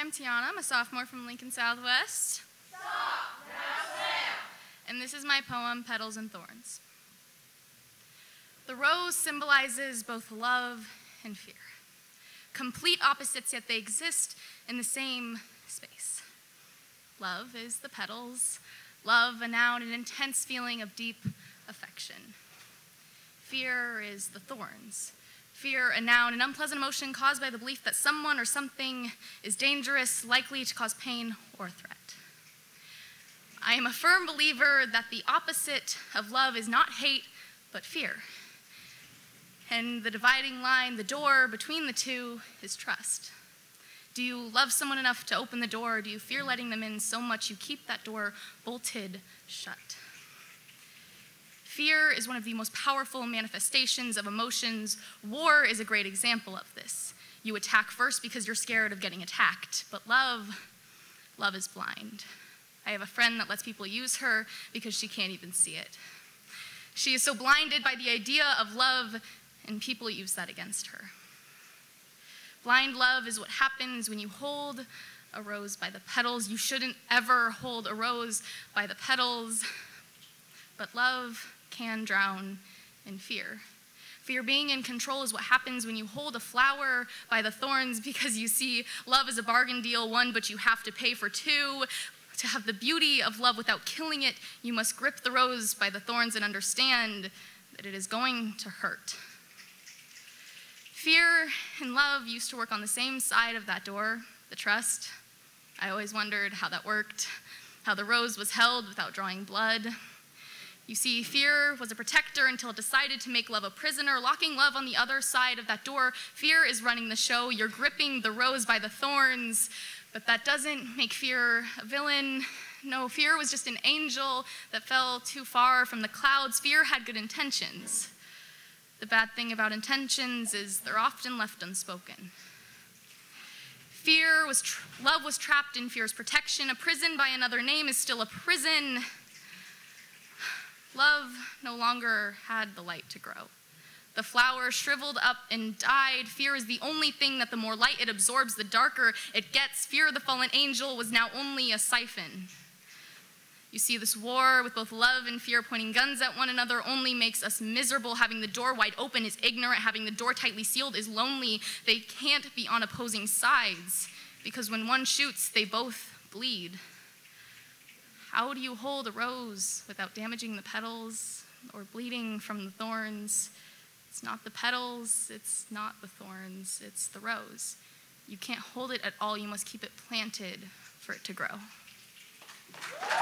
I'm Tiana. I'm a sophomore from Lincoln Southwest. Stop, now slam. And this is my poem, Petals and Thorns. The rose symbolizes both love and fear. Complete opposites, yet they exist in the same space. Love is the petals. Love, a noun, an intense feeling of deep affection. Fear is the thorns. Fear, a noun, an unpleasant emotion caused by the belief that someone or something is dangerous, likely to cause pain or threat. I am a firm believer that the opposite of love is not hate, but fear. And the dividing line, the door between the two, is trust. Do you love someone enough to open the door, or do you fear letting them in so much you keep that door bolted shut? Fear is one of the most powerful manifestations of emotions. War is a great example of this. You attack first because you're scared of getting attacked, but love is blind. I have a friend that lets people use her because she can't even see it. She is so blinded by the idea of love, and people use that against her. Blind love is what happens when you hold a rose by the petals. You shouldn't ever hold a rose by the petals, but love can drown in fear. Fear being in control is what happens when you hold a flower by the thorns because you see love is a bargain deal, one, but you have to pay for two. To have the beauty of love without killing it, you must grip the rose by the thorns and understand that it is going to hurt. Fear and love used to work on the same side of that door, the trust. I always wondered how that worked, how the rose was held without drawing blood. You see, fear was a protector until it decided to make love a prisoner, locking love on the other side of that door. Fear is running the show. You're gripping the rose by the thorns, but that doesn't make fear a villain. No, fear was just an angel that fell too far from the clouds. Fear had good intentions. The bad thing about intentions is they're often left unspoken. Love was trapped in fear's protection. A prison by another name is still a prison. Love no longer had the light to grow. The flower shriveled up and died. Fear is the only thing that the more light it absorbs, the darker it gets. Fear, the fallen angel, was now only a siphon. You see, this war with both love and fear pointing guns at one another only makes us miserable. Having the door wide open is ignorant. Having the door tightly sealed is lonely. They can't be on opposing sides because when one shoots, they both bleed. How do you hold a rose without damaging the petals or bleeding from the thorns? It's not the petals, it's not the thorns, it's the rose. You can't hold it at all. You must keep it planted for it to grow.